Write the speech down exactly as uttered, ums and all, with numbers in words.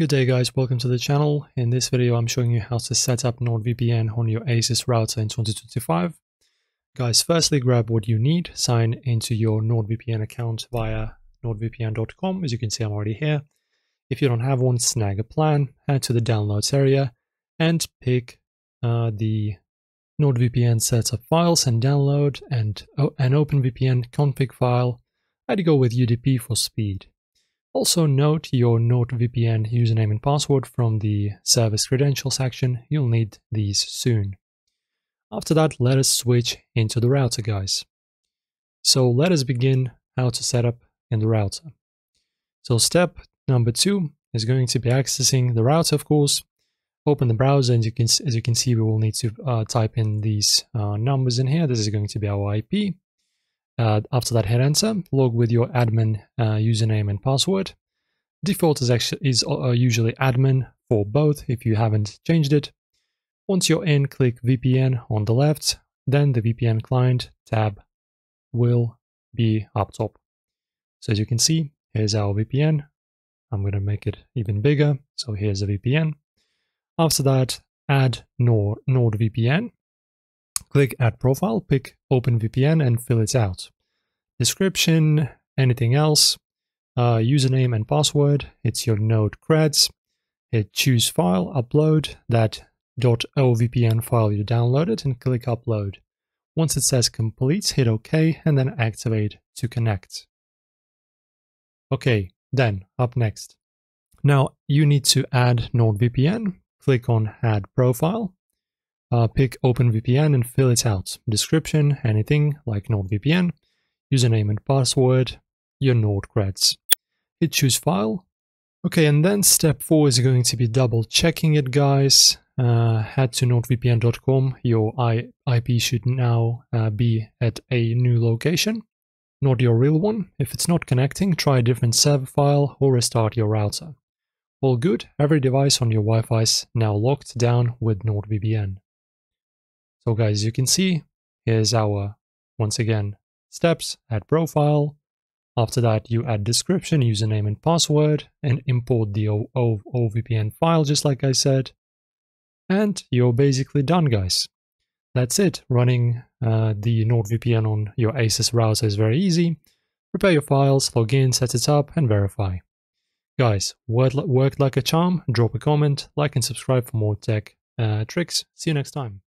Good day guys, welcome to the channel. In this video I'm showing you how to set up NordVPN on your ASUS router in twenty twenty-five. Guys, firstly grab what you need, sign into your NordVPN account via nord V P N dot com. As you can see, I'm already here. If you don't have one, snag a plan, head to the downloads area and pick uh, the NordVPN setup files and download and oh, an OpenVPN config file. I'd go with U D P for speed. Also note your NordVPN username and password from the service credential section. You'll need these soon. After that, let us switch into the router, guys. So let us begin how to set up in the router. So step number two is going to be accessing the router, of course. Open the browser, and you can, as you can see, we will need to uh, type in these uh, numbers in here. This is going to be our I P. Uh, after that, hit enter, log with your admin uh, username and password. Default is actually is uh, usually admin for both if you haven't changed it. Once you're in, click V P N on the left, then the V P N client tab will be up top. So as you can see, here's our V P N. I'm going to make it even bigger. So here's a V P N. After that, add Nord, NordVPN. Click Add Profile, pick OpenVPN and fill it out. Description, anything else, uh, username and password, it's your Node creds. Hit Choose File, upload that .ovpn file you downloaded and click Upload. Once it says Complete, hit OK and then activate to connect. Okay, then up next. Now you need to add NordVPN, click on Add Profile. Uh, pick OpenVPN and fill it out. Description, anything like NordVPN, username and password, your Nord creds. Hit choose file. Okay, and then step four is going to be double checking it, guys. Uh, head to nord V P N dot com. Your I P should now uh, be at a new location, not your real one. If it's not connecting, try a different server file or restart your router. All good, every device on your Wi-Fi is now locked down with NordVPN. So guys, you can see, here's our, once again, steps, add profile. After that, you add description, username and password, and import the O V P N file, just like I said. And you're basically done, guys. That's it. Running uh, the NordVPN on your ASUS router is very easy. Prepare your files, log in, set it up, and verify. Guys, worked like a charm. Drop a comment, like and subscribe for more tech uh, tricks. See you next time.